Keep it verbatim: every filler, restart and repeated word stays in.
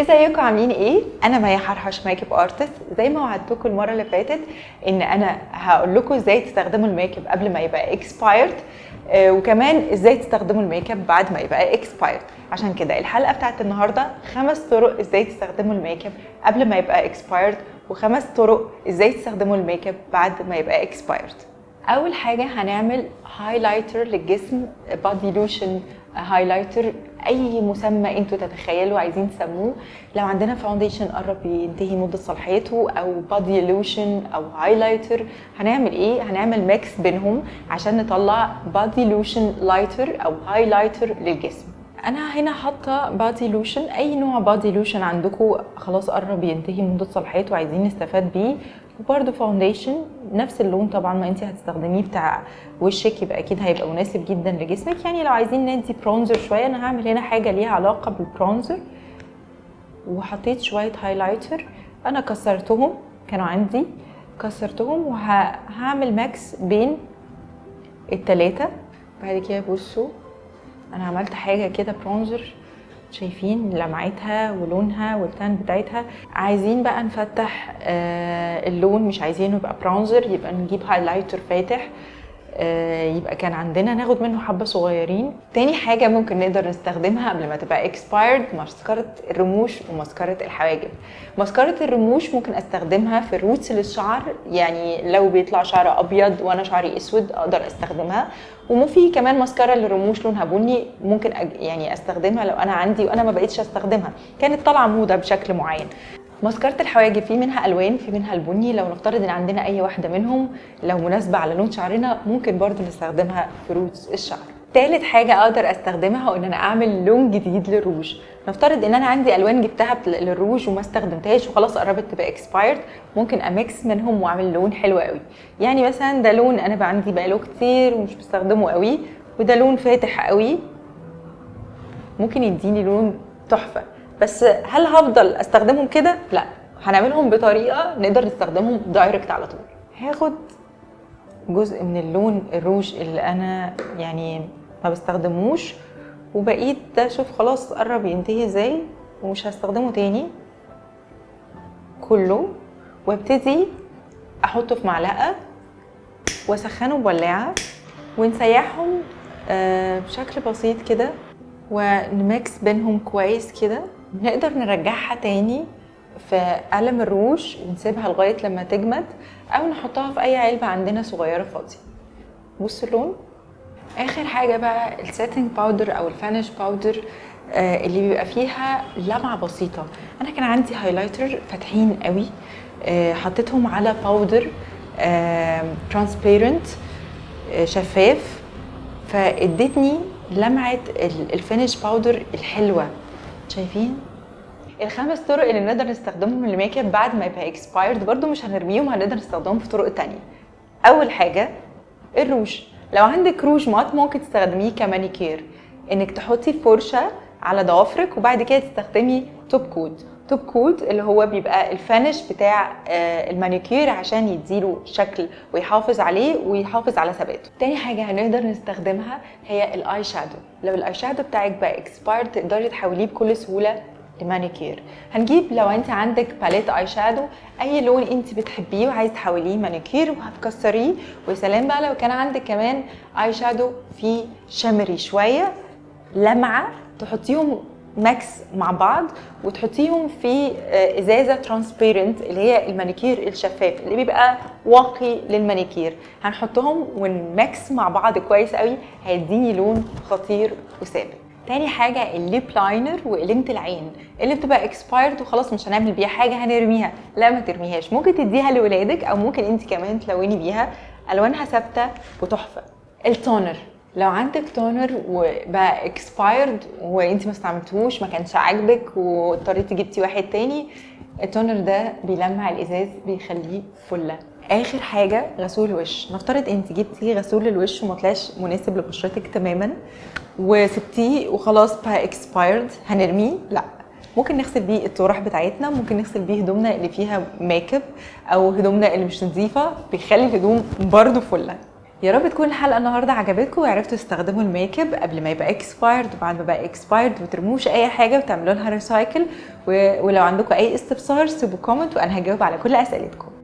ازيكم عاملين ايه؟ انا مي حرحش ميك اب ارتست. زي ما وعدتكم المره اللي فاتت ان انا هقول لكم ازاي تستخدموا الميك اب قبل ما يبقى اكسبايرد، آه وكمان ازاي تستخدموا الميك اب بعد ما يبقى اكسبايرد. عشان كده الحلقه بتاعت النهارده خمس طرق ازاي تستخدموا الميك اب قبل ما يبقى اكسبايرد، وخمس طرق ازاي تستخدموا الميك اب بعد ما يبقى اكسبايرد. اول حاجه هنعمل هايلايتر للجسم، بادي لوشن، هايلايتر، اي مسمى انتوا تتخيلوا عايزين تسموه. لو عندنا فاونديشن قرب ينتهي مده صلاحيته او بادي لوشن او هايلايتر، هنعمل ايه؟ هنعمل ميكس بينهم عشان نطلع بادي لوشن لايتر او هايلايتر للجسم. انا هنا حاطه بادي لوشن، اي نوع بادي لوشن عندكم خلاص قرب ينتهي مده صلاحيته وعايزين نستفاد بيه، وبرده فاونديشن نفس اللون طبعا ما انت هتستخدميه بتاع وشك، يبقى اكيد هيبقى مناسب جدا لجسمك. يعني لو عايزين ندي برونزر شويه، انا هعمل هنا حاجه ليها علاقه بالبرونزر، وحطيت شويه هايلايتر انا كسرتهم، كانوا عندي كسرتهم، وهعمل ماكس بين التلاته. بعد كده بصوا انا عملت حاجه كده برونزر، شايفين لمعتها ولونها والتان بتاعتها. عايزين بقى نفتح آه اللون، مش عايزينه يبقى برونزر، يبقى نجيب هايلايتر فاتح، آه يبقى كان عندنا ناخد منه حبه صغيرين. تاني حاجه ممكن نقدر نستخدمها قبل ما تبقى اكسبايرد، ماسكاره الرموش وماسكاره الحواجب. ماسكاره الرموش ممكن استخدمها في الروتس للشعر، يعني لو بيطلع شعر ابيض وانا شعري اسود اقدر استخدمها. وفي كمان ماسكاره للرموش لونها بني، ممكن يعني استخدمها لو انا عندي وانا ما بقيتش استخدمها، كانت طالعه موضه بشكل معين. ماسكاره الحواجب في منها الوان، في منها البني، لو نفترض ان عندنا اي واحده منهم لو مناسبه على لون شعرنا ممكن برضو نستخدمها في روتس الشعر. ثالث حاجه اقدر استخدمها ان انا اعمل لون جديد للروج. نفترض ان انا عندي الوان جبتها للروج وما استخدمتهاش وخلاص قربت تبقى اكسبايرد، ممكن اميكس منهم واعمل لون حلو قوي. يعني مثلا ده لون انا بقى عندي بقاله كتير ومش بستخدمه قوي، وده لون فاتح قوي ممكن يديني لون تحفه. بس هل هفضل استخدمهم كده؟ لا، هنعملهم بطريقه نقدر نستخدمهم دايركت على طول. هاخد جزء من اللون الروج اللي انا يعني ما بستخدموش، وبقيت ده شوف خلاص قرب ينتهي ازاي ومش هستخدمه تاني كله، وابتدي احطه في معلقه واسخنه بولاعه ونسيحهم آه بشكل بسيط كده، ونميكس بينهم كويس كده. نقدر نرجعها تاني في قلم الروج ونسيبها لغايه لما تجمد، او نحطها في اي علبه عندنا صغيره فاضيه. بصوا اللون. اخر حاجه بقى السيتنج باودر او الفانيش باودر، آه اللي بيبقى فيها لمعه بسيطه. انا كان عندي هايلايتر فاتحين قوي، آه حطيتهم على باودر آه ترانسبيرنت آه شفاف، فادتني لمعه الفانيش باودر الحلوه. شايفين الخمس طرق اللي نقدر نستخدمهم للميك اب بعد ما يبقى اكسبايرد؟ برضو مش هنرميهم، هنقدر نستخدمهم في طرق تانية. اول حاجه الروج. لو عندك روج مات ممكن تستخدميه كمانيكير، انك تحطي فرشه على ضوافرك وبعد كده تستخدمي توب كود. توب كود اللي هو بيبقى الفانش بتاع المانيكير عشان يديله شكل ويحافظ عليه ويحافظ على ثباته. تاني حاجه هنقدر نستخدمها هي الاي شادو. لو الاي شادو بتاعك بقى اكسبايرد تقدري تحوليه بكل سهوله المانيكير. هنجيب لو انت عندك باليت اي شادو اي لون انت بتحبيه وعايز تحوليه مانيكير وهتكسريه. وسلام بقى لو كان عندك كمان اي شادو فيه شمري شويه لمعه، تحطيهم ماكس مع بعض وتحطيهم في ازازه ترانسبيرنت اللي هي المانيكير الشفاف اللي بيبقى واقي للمانيكير. هنحطهم ونماكس مع بعض كويس قوي، هيديني لون خطير وثابت. تاني حاجه الليب لاينر وقلمه العين اللي بتبقى اكسبايرد وخلاص مش هنعمل بيها حاجه، هنرميها. لا، ما ترميهاش، ممكن تديها لولادك او ممكن انت كمان تلوني بيها، الوانها ثابته وتحفه. التونر. لو عندك تونر وبقى اكسبايرد وانت ما استعملتهوش، ما كانش عاجبك واضطريتي جبتي واحد تاني، التونر ده بيلمع الازاز بيخليه فله. اخر حاجه غسول وش. نفترض انت جبتي غسول للوش وما طلعش مناسب لبشرتك تماما وسبتيه وخلاص بقى اكسبايرد، هنرميه؟ لا، ممكن نغسل بيه الطرح بتاعتنا، ممكن نغسل بيه هدومنا اللي فيها ميك اب او هدومنا اللي مش نظيفه، بيخلي الهدوم برده فله. يا رب تكون الحلقه النهارده عجبتكم وعرفتوا تستخدموا الميك اب قبل ما يبقى اكسبايرد وبعد ما بقى اكسبايرد، ومترموش اي حاجه وتعملوا لها ريسايكل. ولو عندكم اي استفسار سيبوا كومنت وانا هجاوب على كل اسئلتكم.